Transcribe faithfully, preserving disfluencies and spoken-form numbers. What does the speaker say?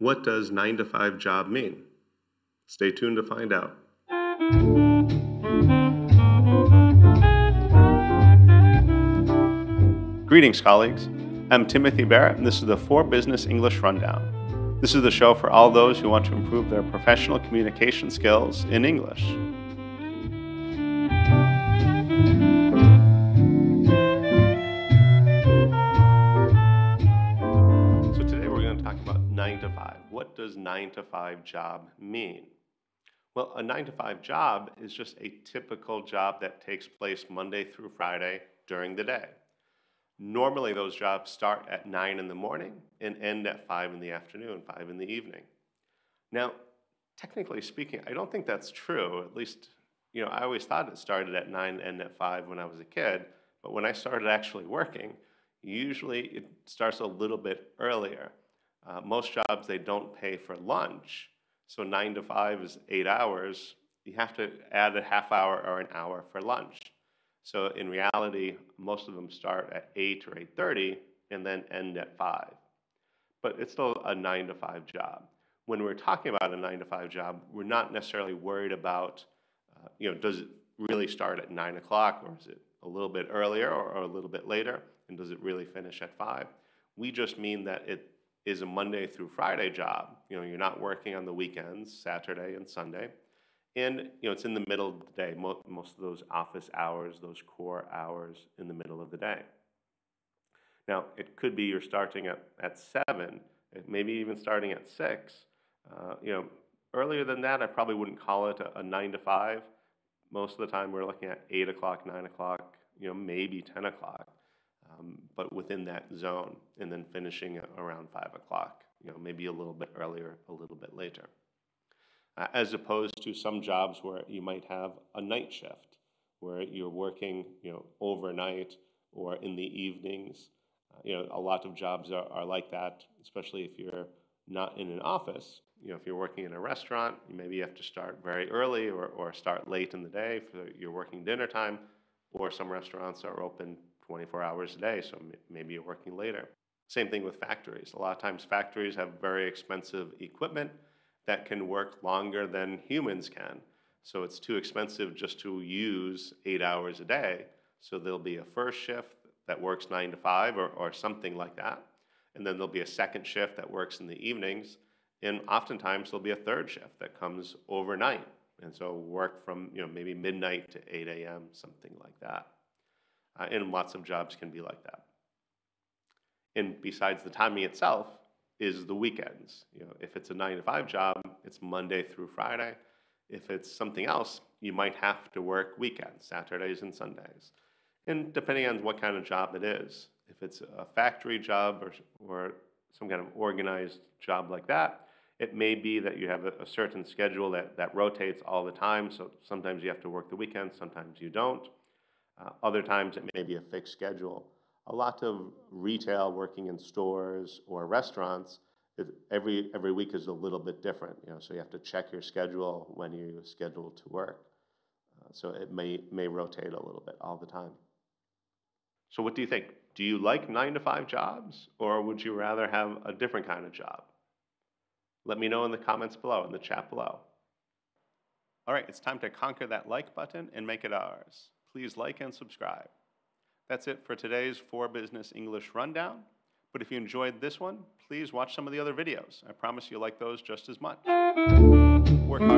What does nine to five job mean? Stay tuned to find out. Greetings, colleagues. I'm Timothy Barrett, and this is the four Business English Rundown. This is the show for all those who want to improve their professional communication skills in English. What does nine to five job mean? Well, a nine to five job is just a typical job that takes place Monday through Friday during the day. Normally, those jobs start at nine in the morning and end at five in the afternoon, five in the evening. Now, technically speaking, I don't think that's true. At least, you know, I always thought it started at nine and ended at five when I was a kid, but when I started actually working, usually it starts a little bit earlier. Uh, most jobs, they don't pay for lunch, so nine to five is eight hours. You have to add a half hour or an hour for lunch. So in reality, most of them start at eight or eight thirty and then end at five. But it's still a nine to five job. When we're talking about a nine to five job, we're not necessarily worried about, uh, you know, does it really start at nine o'clock, or is it a little bit earlier or, or a little bit later, and does it really finish at five? We just mean that it is a Monday through Friday job. You know, you're not working on the weekends, Saturday and Sunday. And, you know, it's in the middle of the day, most, most of those office hours, those core hours in the middle of the day. Now, it could be you're starting at, at seven, maybe even starting at six. Uh, you know, earlier than that, I probably wouldn't call it a, a nine to five. Most of the time, we're looking at eight o'clock, nine o'clock, you know, maybe ten o'clock. Um, but within that zone, and then finishing around five o'clock, you know, maybe a little bit earlier, a little bit later. Uh, as opposed to some jobs where you might have a night shift, where you're working, you know, overnight or in the evenings. Uh, you know, a lot of jobs are, are like that, especially if you're not in an office. You know, if you're working in a restaurant, you maybe have to start very early or, or start late in the day for your working dinner time, or some restaurants are open twenty-four hours a day, so maybe you're working later. Same thing with factories. A lot of times factories have very expensive equipment that can work longer than humans can. So it's too expensive just to use eight hours a day. So there'll be a first shift that works nine to five or, or something like that. And then there'll be a second shift that works in the evenings. And oftentimes there'll be a third shift that comes overnight. And so work from, you know, maybe midnight to eight A M, something like that. Uh, and lots of jobs can be like that. And besides the timing itself is the weekends. You know, if it's a nine to five job, it's Monday through Friday. If it's something else, you might have to work weekends, Saturdays and Sundays. And depending on what kind of job it is, if it's a factory job or, or some kind of organized job like that, it may be that you have a, a certain schedule that, that rotates all the time, so sometimes you have to work the weekends, sometimes you don't. Uh, other times it may be a fixed schedule. A lot of retail, working in stores or restaurants, it, every, every week is a little bit different. You know, so you have to check your schedule when you're scheduled to work. Uh, so it may, may rotate a little bit all the time. So what do you think? Do you like nine to five jobs, or would you rather have a different kind of job? Let me know in the comments below, in the chat below. All right, it's time to conquer that like button and make it ours. Please like and subscribe. That's it for today's four Business English Rundown. But if you enjoyed this one, please watch some of the other videos. I promise you'll like those just as much. Work